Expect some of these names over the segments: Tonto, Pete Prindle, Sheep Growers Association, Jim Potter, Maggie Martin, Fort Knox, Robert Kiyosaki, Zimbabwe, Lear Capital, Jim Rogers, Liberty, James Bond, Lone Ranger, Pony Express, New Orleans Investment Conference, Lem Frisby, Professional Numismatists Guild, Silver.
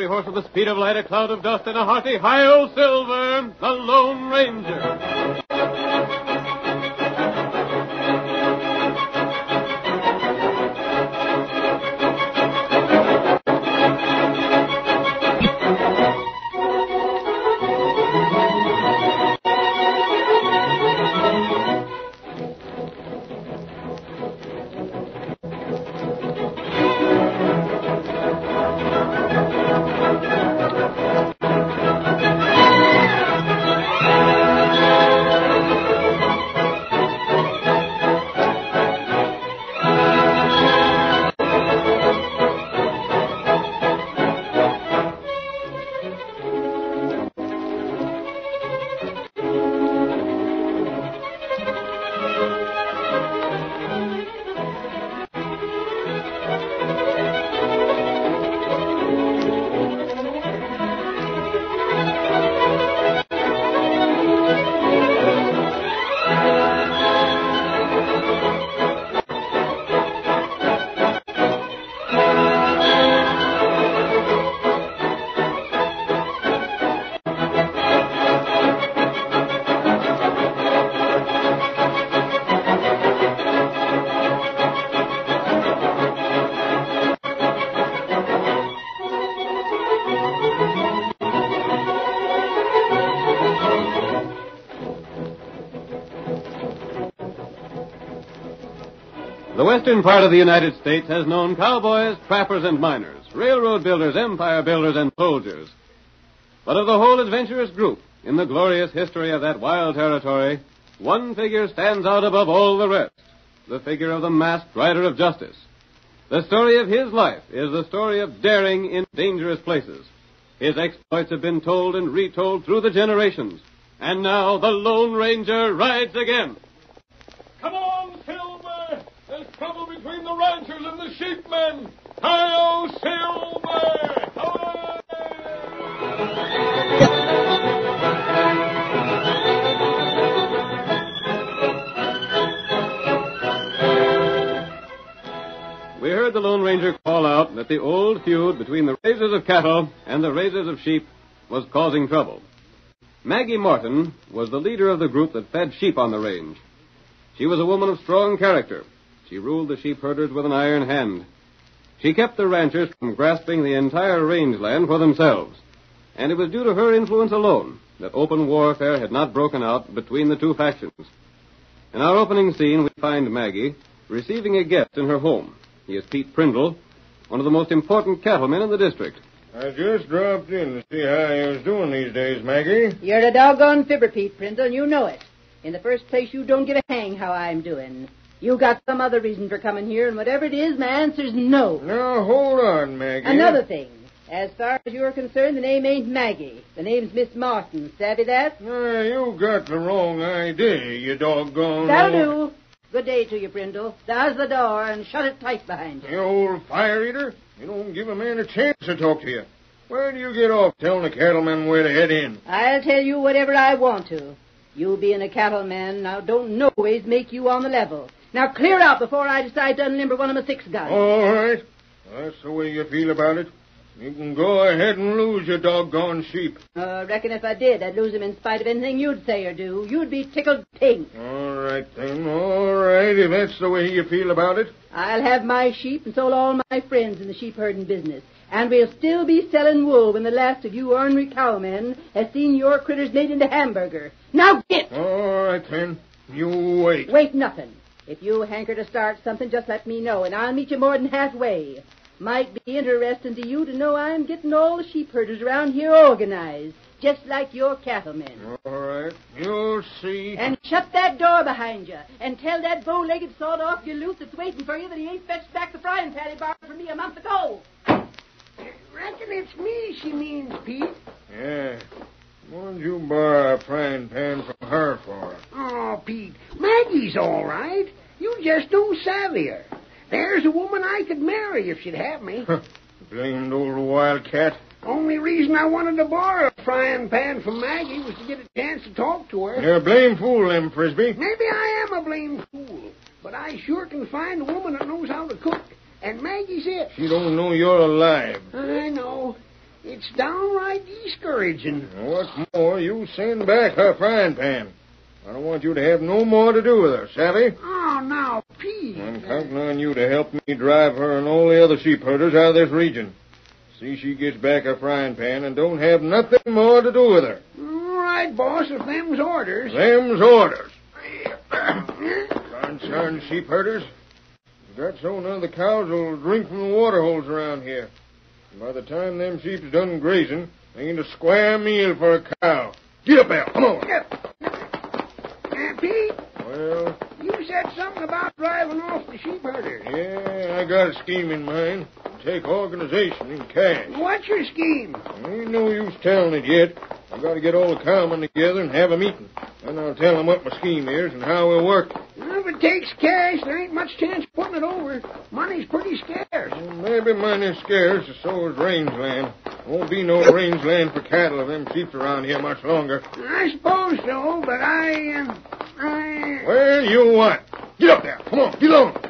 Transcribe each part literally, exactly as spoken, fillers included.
fiery horse with the speed of light, a cloud of dust, and a hearty hi-yo, Silver, the Lone Ranger. The western part of the United States has known cowboys, trappers, and miners, railroad builders, empire builders, and soldiers. But of the whole adventurous group, in the glorious history of that wild territory, one figure stands out above all the rest, the figure of the masked rider of justice. The story of his life is the story of daring in dangerous places. His exploits have been told and retold through the generations. And now the Lone Ranger rides again. Come on, Phil! Trouble between the ranchers and the sheepmen. Hi-yo, Silver! Hooray! We heard the Lone Ranger call out that the old feud between the raisers of cattle and the raisers of sheep was causing trouble. Maggie Martin was the leader of the group that fed sheep on the range. She was a woman of strong character. She ruled the sheep herders with an iron hand. She kept the ranchers from grasping the entire rangeland for themselves. And it was due to her influence alone that open warfare had not broken out between the two factions. In our opening scene, we find Maggie receiving a guest in her home. He is Pete Prindle, one of the most important cattlemen in the district. I just dropped in to see how he was doing these days, Maggie. You're a doggone fibber, Pete Prindle, and you know it. In the first place, you don't give a hang how I'm doing. You got some other reason for coming here, and whatever it is, my answer's no. Now, hold on, Maggie. Another thing. As far as you're concerned, the name ain't Maggie. The name's Miss Martin. Savvy that? Uh, you got the wrong idea, you doggone... That'll old... do. Good day to you, Brindle. There's the door, and shut it tight behind you. You old fire-eater. You don't give a man a chance to talk to you. Where do you get off telling the cattlemen where to head in? I'll tell you whatever I want to. You being a cattleman, now don't no ways make you on the level. Now, clear out before I decide to unlimber one of my six guns. All right. That's the way you feel about it. You can go ahead and lose your doggone sheep. I uh, reckon if I did, I'd lose them in spite of anything you'd say or do. You'd be tickled pink. All right, then. All right, if that's the way you feel about it. I'll have my sheep and sold all my friends in the sheep herding business. And we'll still be selling wool when the last of you ornery cowmen has seen your critters made into hamburger. Now get! All right, then. You wait. Wait nothing. If you hanker to start something, just let me know, and I'll meet you more than halfway. Might be interesting to you to know I'm getting all the sheep herders around here organized, just like your cattlemen. All right, you'll see. And shut that door behind you, and tell that bow-legged sawed-off galoot that's waiting for you that he ain't fetched back the frying pan he borrowed from me a month ago. I reckon it's me she means, Pete. Yeah. What'd you borrow a frying pan from her for? Oh, Pete, Maggie's all right. You just don't savvy her. There's a woman I could marry if she'd have me. Blamed old wildcat. Only reason I wanted to borrow a frying pan from Maggie was to get a chance to talk to her. You're a blame fool, Lem Frisby. Maybe I am a blame fool, but I sure can find a woman that knows how to cook. And Maggie's it. She don't know you're alive. I know. It's downright discouraging. What's more, you send back her frying pan. I don't want you to have no more to do with her, savvy? Oh, now, Pete. I'm counting on you to help me drive her and all the other sheep herders out of this region. See she gets back her frying pan and don't have nothing more to do with her. All right, boss, if them's orders. Them's orders. Concerned sheep herders. That's so none of the cows will drink from the water holes around here. And by the time them sheep's done grazing, they ain't a square meal for a cow. Get up there, come on. Uh, Pete? Well? You said something about driving off the sheep herders. Yeah, I got a scheme in mind. Take organization and cash. What's your scheme? Ain't no use telling it yet. I've got to get all the cowmen together and have a meeting. Then I'll tell them what my scheme is and how we'll work. Well, if it takes cash, there ain't much chance of putting it over. Money's pretty scarce. Well, maybe money's scarce, so is rangeland. Won't be no rangeland for cattle if them sheep around here much longer. I suppose so, but I... Uh, I... Well, you what? Get up there. Come on, get on.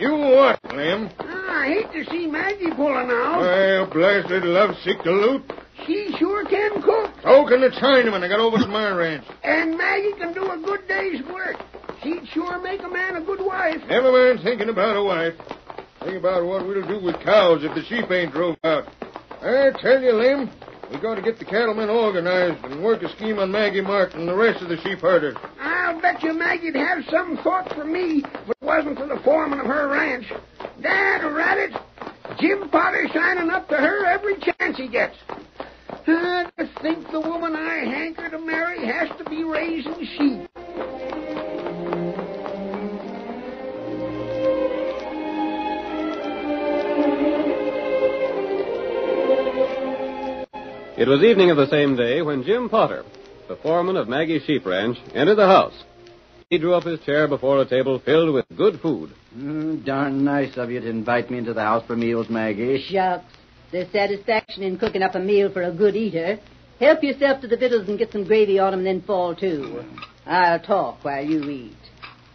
You what, Lem? I hate to see Maggie pulling out. Well, blasted lovesick galoot. She sure can cook. So can the Chinaman I got over to my ranch. And Maggie can do a good day's work. She'd sure make a man a good wife. Never mind thinking about a wife. Think about what we'll do with cows if the sheep ain't drove out. I tell you, Lem, we got to get the cattlemen organized and work a scheme on Maggie Martin and the rest of the sheep herders. I'll bet you Maggie'd have some thought for me if it wasn't for the foreman of her ranch. Dad, rabbit, Jim Potter shining up to her every chance he gets. I just think the woman I hanker to marry has to be raising sheep. It was evening of the same day when Jim Potter, the foreman of Maggie's sheep ranch, entered the house. He drew up his chair before a table filled with good food. Mm, darn nice of you to invite me into the house for meals, Maggie. Shucks. There's satisfaction in cooking up a meal for a good eater. Help yourself to the victuals and get some gravy on 'em, then fall to. I'll talk while you eat.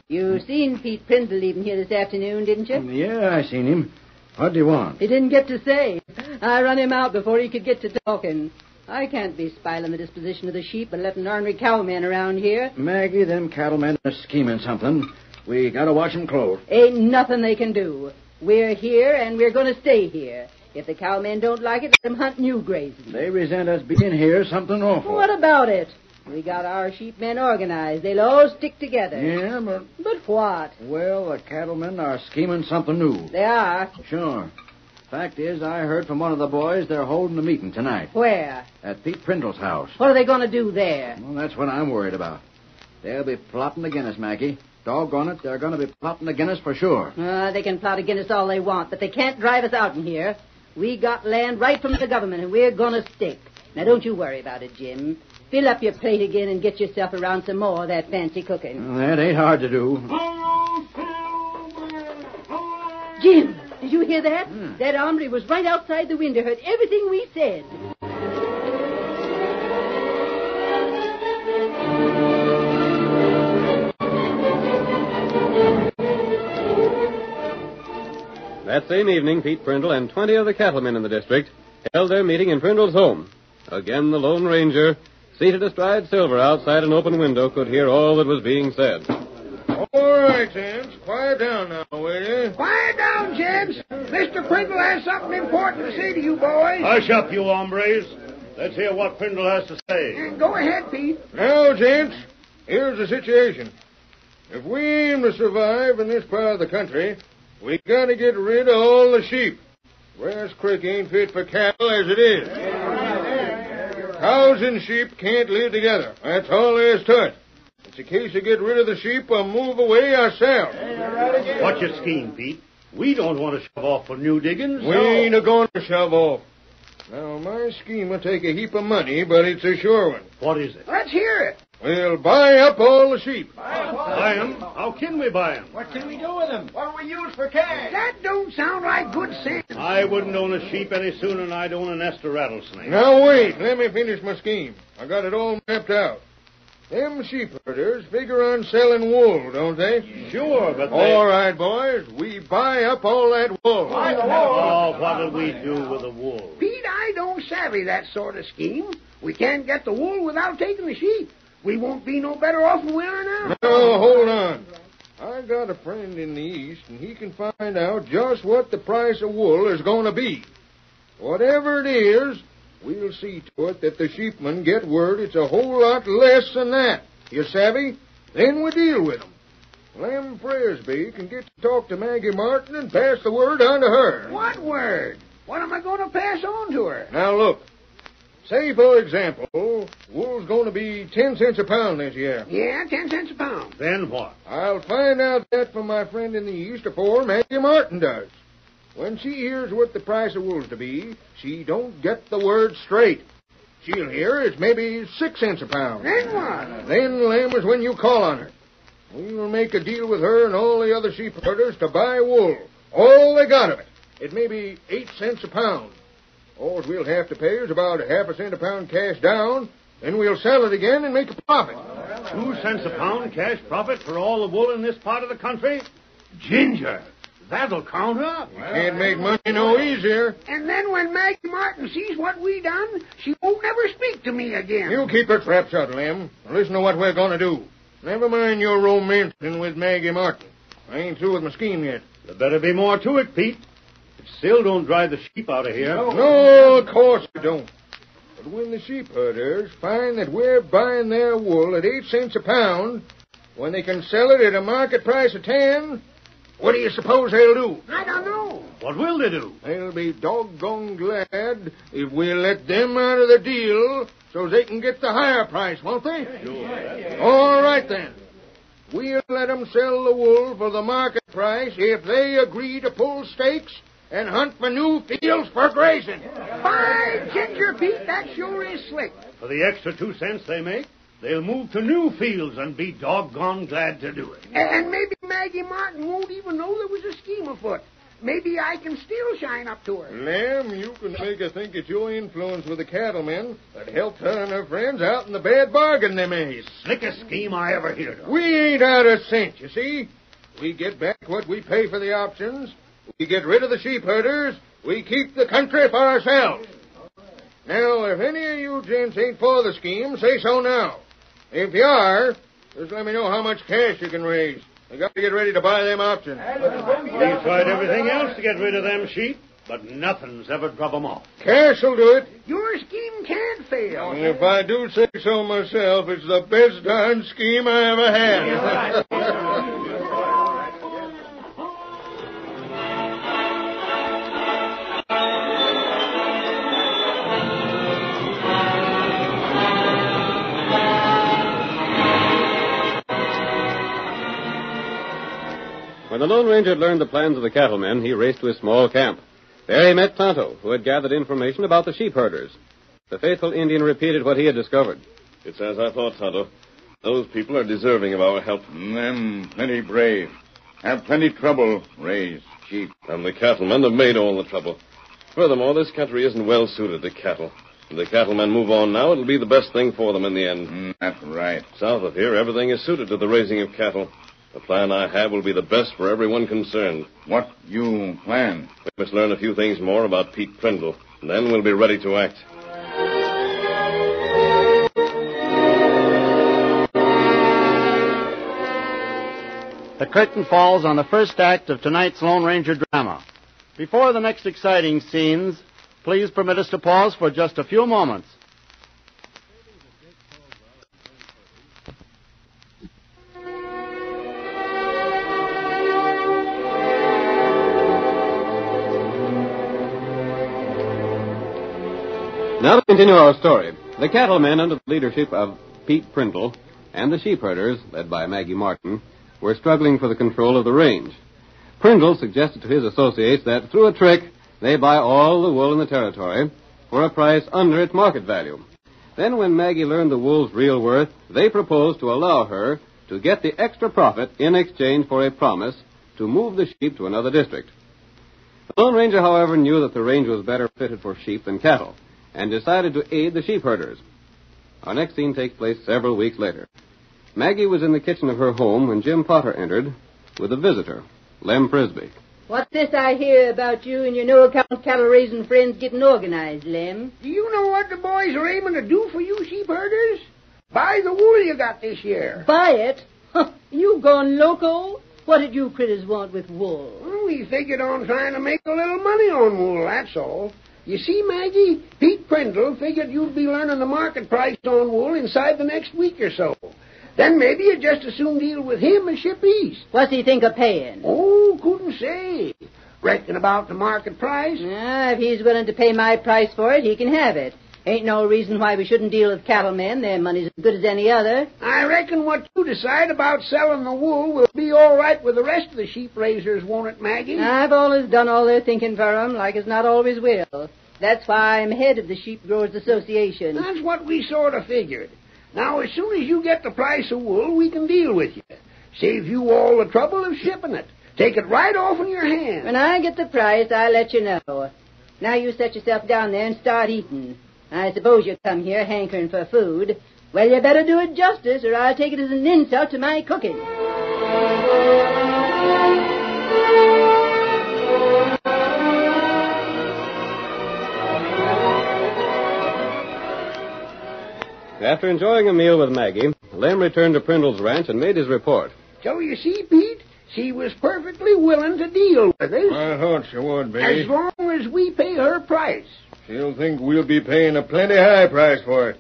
You seen Pete Prindle leaving here this afternoon, didn't you? Yeah, I seen him. What do you want? He didn't get to say. I run him out before he could get to talking. I can't be spiling the disposition of the sheep and letting ornery cowmen around here. Maggie, them cattlemen are scheming something. We gotta watch them close. Ain't nothing they can do. We're here, and we're gonna stay here. If the cowmen don't like it, let them hunt new grazing. They resent us being here something awful. What about it? We got our sheepmen organized. They'll all stick together. Yeah, but... But what? Well, the cattlemen are scheming something new. They are? Sure. Fact is, I heard from one of the boys they're holding a meeting tonight. Where? At Pete Prindle's house. What are they going to do there? Well, that's what I'm worried about. They'll be plotting against us, Maggie. Doggone it, they're going to be plotting against us for sure. Uh, they can plot against us all they want, but they can't drive us out in here. We got land right from the government, and we're going to stick. Now, don't you worry about it, Jim. Fill up your plate again and get yourself around some more of that fancy cooking. Well, that ain't hard to do. Jim! Did you hear that? Hmm. That hombre was right outside the window, heard everything we said. That same evening, Pete Prindle and twenty other cattlemen in the district held their meeting in Prindle's home. Again, the Lone Ranger, seated astride Silver outside an open window, could hear all that was being said. All right, gents. Quiet down now, will you? Quiet down, gents. Mister Prindle has something important to say to you boys. Hush up, you hombres. Let's hear what Prindle has to say. Uh, go ahead, Pete. Now, gents, here's the situation. If we aim to survive in this part of the country, we got to get rid of all the sheep. Grass Creek ain't fit for cattle as it is. Cows and sheep can't live together. That's all there is to it. It's a case of get rid of the sheep or move away ourselves. What's your scheme, Pete? We don't want to shove off for new diggings. We so... ain't a-going to shove off. Now, my scheme will take a heap of money, but it's a sure one. What is it? Let's hear it. We'll buy up all the sheep. Buy them? How can we buy them? What can we do with them? What do we use for cash? That don't sound like good sense. I wouldn't own a sheep any sooner than I'd own a nest of rattlesnakes. Now, wait. Let me finish my scheme. I got it all mapped out. Them sheep herders figure on selling wool, don't they? Sure, but they... All right, boys, we buy up all that wool. Buy the wool? Oh, what'll we do with the wool? Pete, I I don't savvy that sort of scheme. We can't get the wool without taking the sheep. We won't be no better off than we are now. No, hold on. I got a friend in the East, and he can find out just what the price of wool is going to be. Whatever it is, we'll see to it that the sheepmen get word it's a whole lot less than that. You savvy? Then we deal with them. Lem Frisby can get to talk to Maggie Martin and pass the word on to her. What word? What am I going to pass on to her? Now, look. Say, for example, wool's going to be ten cents a pound this year. Yeah, ten cents a pound. Then what? I'll find out that from my friend in the East afore Maggie Martin does. When she hears what the price of wool's to be, she don't get the word straight. She'll hear it's maybe six cents a pound. Then what? Then, Lem, is when you call on her. We'll make a deal with her and all the other sheep herders to buy wool. All they got of it. It may be eight cents a pound. All we'll have to pay is about half a cent a pound cash down, then we'll sell it again and make a profit. Two cents a pound cash profit for all the wool in this part of the country? Ginger, that'll count up. You can't make money no easier. And then when Maggie Martin sees what we done, she won't ever speak to me again. You keep her trap shut, Lem. Listen to what we're going to do. Never mind your romancing with Maggie Martin. I ain't through with my scheme yet. There better be more to it, Pete. It still don't drive the sheep out of here. No, no of course it don't. But when the sheep herders find that we're buying their wool at eight cents a pound, when they can sell it at a market price of ten, what do you suppose they'll do? I don't know. What will they do? They'll be doggone glad if we let them out of the deal so they can get the higher price, won't they? Sure. All right, then. We'll let them sell the wool for the market price if they agree to pull stakes and hunt for new fields for grazing. By ginger, Pete, that sure is slick. For the extra two cents they make, they'll move to new fields and be doggone glad to do it. And maybe Maggie Martin won't even know there was a scheme afoot. Maybe I can still shine up to her. Lem, you can make her think it's your influence with the cattlemen that helped her and her friends out in the bad bargain they made. Slickest scheme I ever heard of. We ain't out a cent, you see. We get back what we pay for the options. We get rid of the sheep herders. We keep the country for ourselves. Now, if any of you gents ain't for the scheme, say so now. If you are, just let me know how much cash you can raise. We got to get ready to buy them options. We tried everything else to get rid of them sheep, but nothing's ever dropped them off. Cash will do it. Your scheme can't fail. And if I do say so myself, it's the best darn scheme I ever had. When the Lone Ranger had learned the plans of the cattlemen, he raced to his small camp. There he met Tonto, who had gathered information about the sheep herders. The faithful Indian repeated what he had discovered. It's as I thought, Tonto. Those people are deserving of our help. Them plenty brave. Have plenty trouble, raise sheep. And the cattlemen have made all the trouble. Furthermore, this country isn't well suited to cattle. If the cattlemen move on now, it'll be the best thing for them in the end. Mm, that's right. South of here, everything is suited to the raising of cattle. The plan I have will be the best for everyone concerned. What you plan? We must learn a few things more about Pete Prindle, and then we'll be ready to act. The curtain falls on the first act of tonight's Lone Ranger drama. Before the next exciting scenes, please permit us to pause for just a few moments. Now to continue our story. The cattlemen, under the leadership of Pete Prindle, and the sheep herders, led by Maggie Martin, were struggling for the control of the range. Prindle suggested to his associates that, through a trick, they buy all the wool in the territory for a price under its market value. Then, when Maggie learned the wool's real worth, they proposed to allow her to get the extra profit in exchange for a promise to move the sheep to another district. The Lone Ranger, however, knew that the range was better fitted for sheep than cattle, and decided to aid the sheep herders. Our next scene takes place several weeks later. Maggie was in the kitchen of her home when Jim Potter entered with a visitor, Lem Frisby. What's this I hear about you and your no-account cattle-raising friends getting organized, Lem? Do you know what the boys are aiming to do for you sheep herders? Buy the wool you got this year. Buy it? You gone loco? What did you critters want with wool? Well, we figured on trying to make a little money on wool, that's all. You see, Maggie, Pete Prindle figured you'd be learning the market price on wool inside the next week or so. Then maybe you'd just as soon deal with him and ship east. What's he think of paying? Oh, couldn't say. Reckon about the market price. Ah, if he's willing to pay my price for it, he can have it. Ain't no reason why we shouldn't deal with cattlemen. Their money's as good as any other. I reckon what you decide about selling the wool will be all right with the rest of the sheep raisers, won't it, Maggie? I've always done all their thinking for 'em, like as not always will. That's why I'm head of the Sheep Growers Association. That's what we sort of figured. Now, as soon as you get the price of wool, we can deal with you. Save you all the trouble of shipping it. Take it right off in your hand. When I get the price, I'll let you know. Now you set yourself down there and start eating. I suppose you come here hankering for food. Well, you better do it justice, or I'll take it as an insult to my cooking. After enjoying a meal with Maggie, Lem returned to Prindle's ranch and made his report. So you see, Pete, she was perfectly willing to deal with us. I thought she would be. As long as we pay her price. She'll think we'll be paying a plenty high price for it.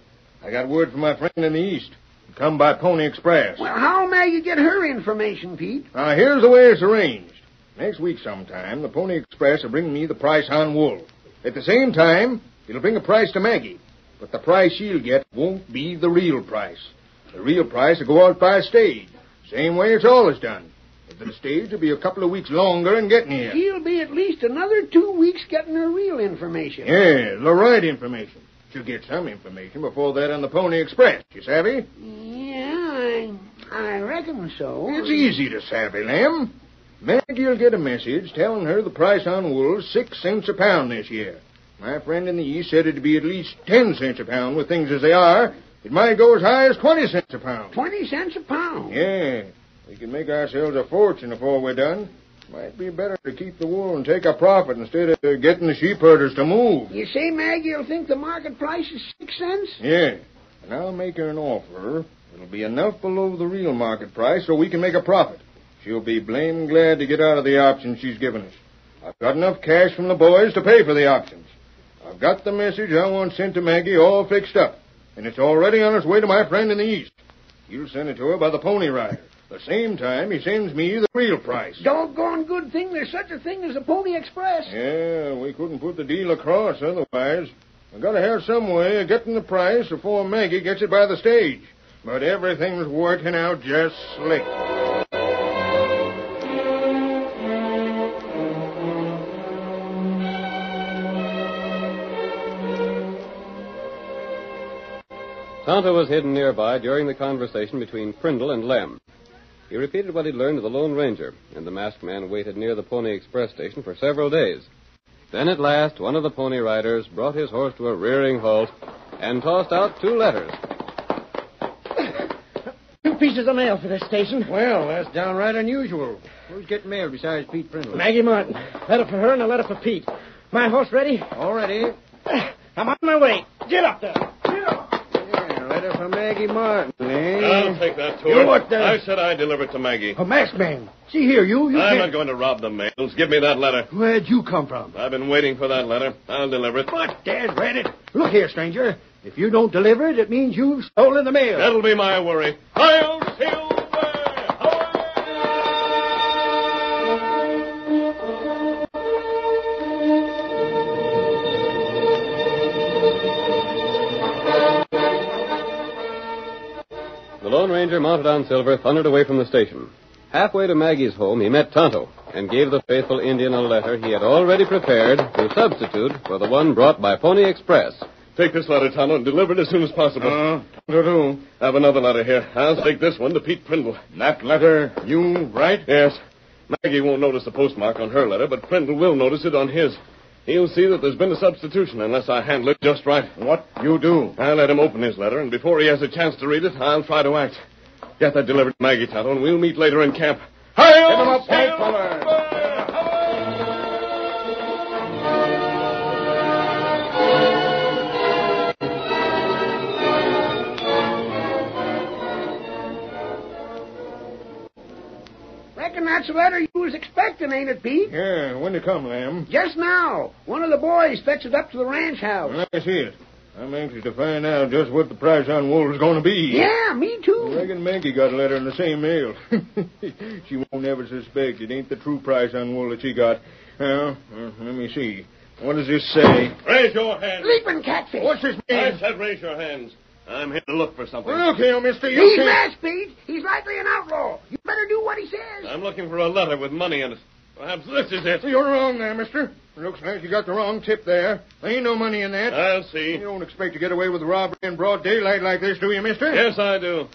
I got word from my friend in the east. Come by Pony Express. Well, how may you get her information, Pete? Uh, here's the way it's arranged. Next week sometime, the Pony Express will bring me the price on wool. At the same time, it'll bring a price to Maggie. But the price she'll get won't be the real price. The real price will go out by stage. Same way it's always done. But the stage will be a couple of weeks longer in getting here. She'll be at least another two weeks getting her real information. Yeah, the right information. She'll get some information before that on the Pony Express. You savvy? Yeah, I, I reckon so. It's easy to savvy, Lem. Maggie'll get a message telling her the price on wool's six cents a pound this year. My friend in the east said it'd be at least ten cents a pound with things as they are. It might go as high as twenty cents a pound. Twenty cents a pound? Yeah. We can make ourselves a fortune before we're done. Might be better to keep the wool and take a profit instead of getting the sheep herders to move. You say, Maggie, you'll think the market price is six cents? Yeah. And I'll make her an offer. It'll be enough below the real market price so we can make a profit. She'll be blame glad to get out of the options she's given us. I've got enough cash from the boys to pay for the options. I've got the message I want sent to Maggie all fixed up, and it's already on its way to my friend in the east. You'll send it to her by the pony rider. The same time he sends me the real price. Doggone good thing there's such a thing as the Pony Express. Yeah, we couldn't put the deal across otherwise. I've got to have some way of getting the price before Maggie gets it by the stage. But everything's working out just slick. Tonto was hidden nearby during the conversation between Prindle and Lem. He repeated what he'd learned to the Lone Ranger, and the masked man waited near the Pony Express station for several days. Then at last, one of the pony riders brought his horse to a rearing halt and tossed out two letters. Two pieces of mail for this station. Well, that's downright unusual. Who's getting mail besides Pete Prindle? Maggie Martin. Letter for her and a letter for Pete. My horse ready? All ready. I'm on my way. Get up there. Get up. Letter for Maggie Martin, eh? I'll take that to her. You what the... I said I'd deliver it to Maggie. A masked man. See here, you... you I'm can't... not going to rob the mails. Give me that letter. Where'd you come from? I've been waiting for that letter. I'll deliver it. What? Dad, read it. Look here, stranger. If you don't deliver it, it means you've stolen the mail. That'll be my worry. I'll steal... The Lone Ranger, mounted on Silver, thundered away from the station. Halfway to Maggie's home, he met Tonto and gave the faithful Indian a letter he had already prepared to substitute for the one brought by Pony Express. Take this letter, Tonto, and deliver it as soon as possible. Uh, Tonto, I have another letter here. I'll take this one to Pete Prindle. That letter you write? Yes. Maggie won't notice the postmark on her letter, but Prindle will notice it on his. He'll see that there's been a substitution unless I handle it just right. What you do? I'll let him open his letter, and before he has a chance to read it, I'll try to act. Get that delivered to Maggie, Tonto, and we'll meet later in camp. Hi-yo! Get him up, Pete! the letter you was expecting, ain't it, Pete? Yeah, when did it come, Lem? Just now. One of the boys fetched it up to the ranch house. Well, I see it. I'm anxious to find out just what the price on wool is going to be. Yeah, me too. I reckon Maggie got a letter in the same mail. She won't ever suspect it ain't the true price on wool that she got. Well, uh, let me see. What does this say? Raise your hands. Leaping catfish. What's his name? I said raise your hands. I'm here to look for something. Well, look here, mister. You He's can't... mad, Pete. He's likely an outlaw. You better do what he says. I'm looking for a letter with money in it. Perhaps this is it. You're wrong there, mister. It looks like you got the wrong tip there. There ain't no money in that. I'll see. You don't expect to get away with robbery in broad daylight like this, do you, mister? Yes, I do.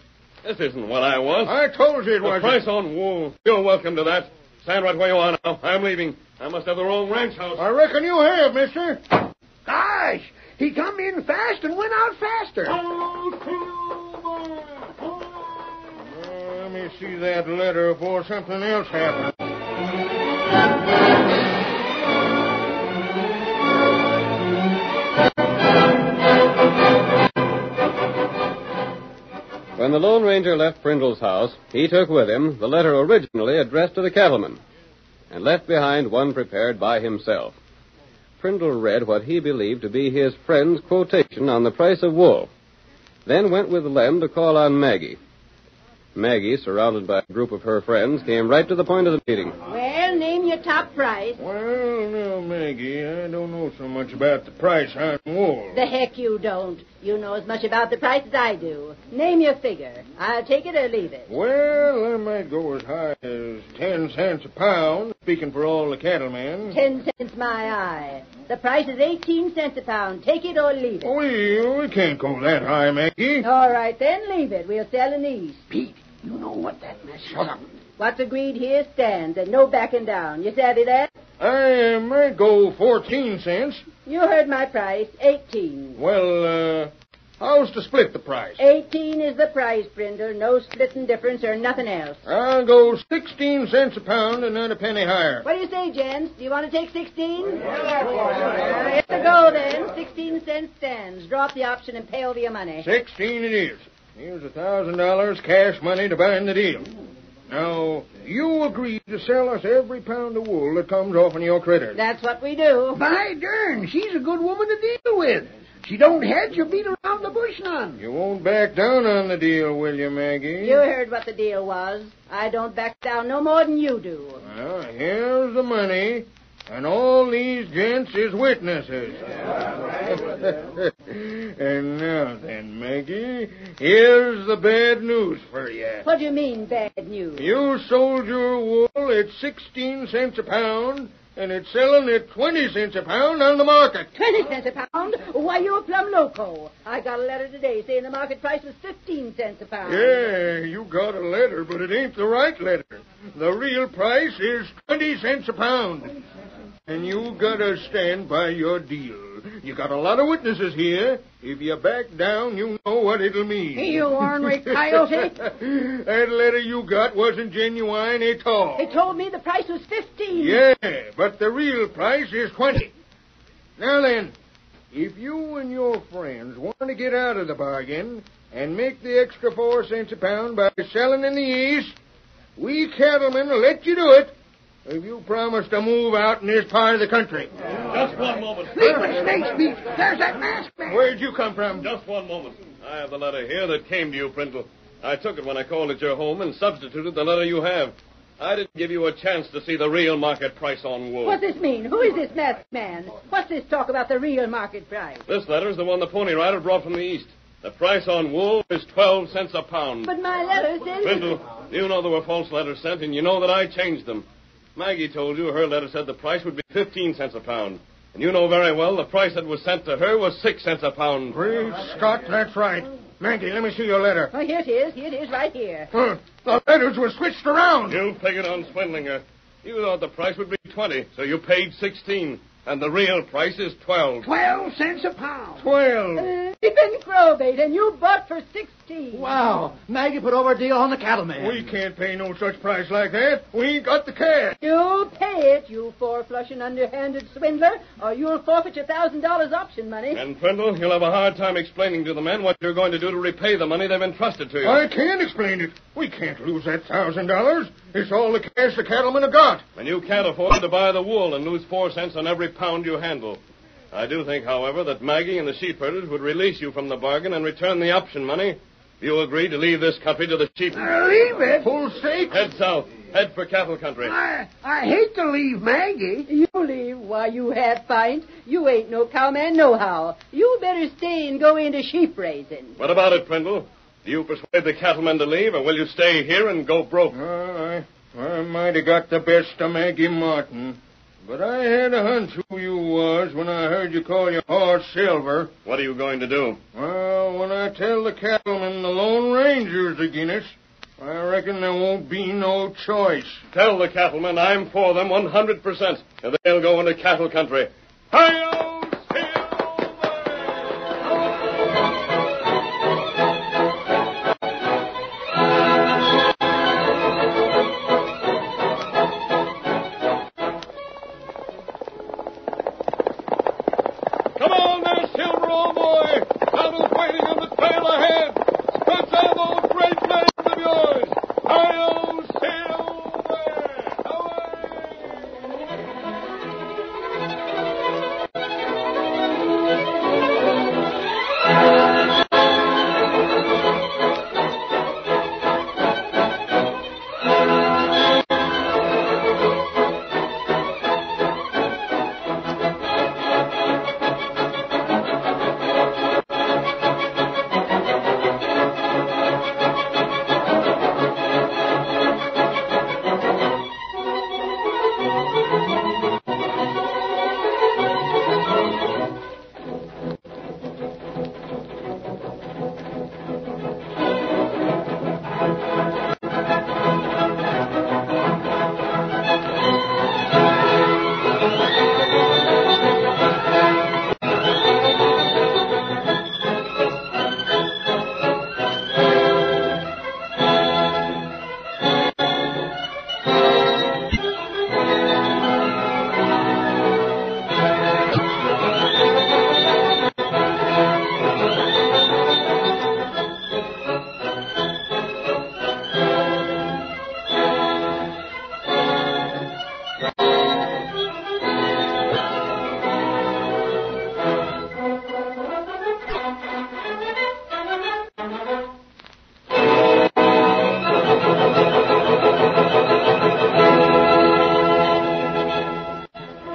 This isn't what I want. I told you it wasn't. The price on wool. You're welcome to that. Stand right where you are now. I'm leaving. I must have the wrong ranch house. I reckon you have, mister. Gosh, he come in fast and went out faster. Oh, let me see that letter before something else happens. When the Lone Ranger left Prindle's house, he took with him the letter originally addressed to the cattleman and left behind one prepared by himself. Prindle read what he believed to be his friend's quotation on the price of wool, then went with Lem to call on Maggie. Maggie, surrounded by a group of her friends, came right to the point of the meeting. Well, name your top price. Well, now, Maggie, I don't know so much about the price on wool. The heck you don't. You know as much about the price as I do. Name your figure. I'll take it or leave it. Well, I might go as high as ten cents a pound, speaking for all the cattlemen. Ten cents, my eye. The price is eighteen cents a pound. Take it or leave it. Well, we can't go that high, Maggie. All right, then, leave it. We'll sell an east. Pete. You know what that mess... Shut up. What's agreed here stands, and no backing down. You savvy that? I uh, might go fourteen cents. You heard my price, eighteen. Well, uh, how's to split the price? Eighteen is the price, Prindle. No splitting difference or nothing else. I'll go sixteen cents a pound and not a penny higher. What do you say, gents? Do you want to take sixteen? Yeah. It's a go, then. Sixteen cents stands. Drop the option and pay over your money. Sixteen it is. Here's a thousand dollars cash money to bind the deal. Now, you agreed to sell us every pound of wool that comes off in your critter. That's what we do. By darn, she's a good woman to deal with. She don't hedge or beat around the bush none. You won't back down on the deal, will you, Maggie? You heard what the deal was. I don't back down no more than you do. Well, here's the money, and all these gents is witnesses. And now then, Maggie, here's the bad news for you. What do you mean, bad news? You sold your wool at sixteen cents a pound, and it's selling at twenty cents a pound on the market. Twenty cents a pound? Why, you're plumb loco. I got a letter today saying the market price was fifteen cents a pound. Yeah, you got a letter, but it ain't the right letter. The real price is twenty cents a pound. And you gotta stand by your deal. You got a lot of witnesses here. If you back down, you know what it'll mean. Hey, you ornery coyote. That letter you got wasn't genuine at all. They told me the price was fifteen. Yeah, but the real price is twenty. Now then, if you and your friends want to get out of the bargain and make the extra four cents a pound by selling in the east, we cattlemen will let you do it. If you promise to move out in this part of the country. Just one moment. Snakes, there's that masked man. Where'd you come from? Just one moment. I have the letter here that came to you, Prindle. I took it when I called at your home and substituted the letter you have. I didn't give you a chance to see the real market price on wool. What's this mean? Who is this masked man? What's this talk about the real market price? This letter is the one the pony rider brought from the east. The price on wool is twelve cents a pound. But my letter says... Prindle, you know there were false letters sent, and you know that I changed them. Maggie told you her letter said the price would be fifteen cents a pound. And you know very well the price that was sent to her was six cents a pound. Great Scott, that's right. Maggie, let me see your letter. Oh, here it is. Here it is, right here. Huh. The letters were switched around. You figured on swindling her. You thought the price would be twenty, so you paid sixteen. And the real price is twelve. Twelve cents a pound. Twelve. Uh, it's been probate, and you bought for sixteen. Wow. Maggie put over a deal on the cattleman. We can't pay no such price like that. We ain't got the cash. You pay it. it, you four-flushing, underhanded swindler, or you'll forfeit your one thousand dollars option money. And, Prindle, you'll have a hard time explaining to the men what you're going to do to repay the money they've entrusted to you. I can't explain it. We can't lose that one thousand dollars. It's all the cash the cattlemen have got. And you can't afford to buy the wool and lose four cents on every pound you handle. I do think, however, that Maggie and the sheep herders would release you from the bargain and return the option money. You agree to leave this country to the sheep? Uh, leave it? Full sake. Head south. Head for cattle country. I, I hate to leave Maggie. You leave? Why, you half-pint. You ain't no cowman nohow. You better stay and go into sheep raising. What about it, Prindle? Do you persuade the cattlemen to leave, or will you stay here and go broke? Uh, I, I might have got the best of Maggie Martin. But I had a hunch who you was when I heard you call your horse Silver. What are you going to do? Well, when I tell the cattlemen the Lone Ranger's agin us, I reckon there won't be no choice. Tell the cattlemen I'm for them one hundred percent, and they'll go into cattle country. Hi-yo!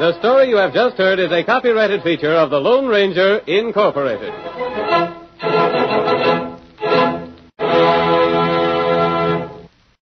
The story you have just heard is a copyrighted feature of the Lone Ranger, Incorporated.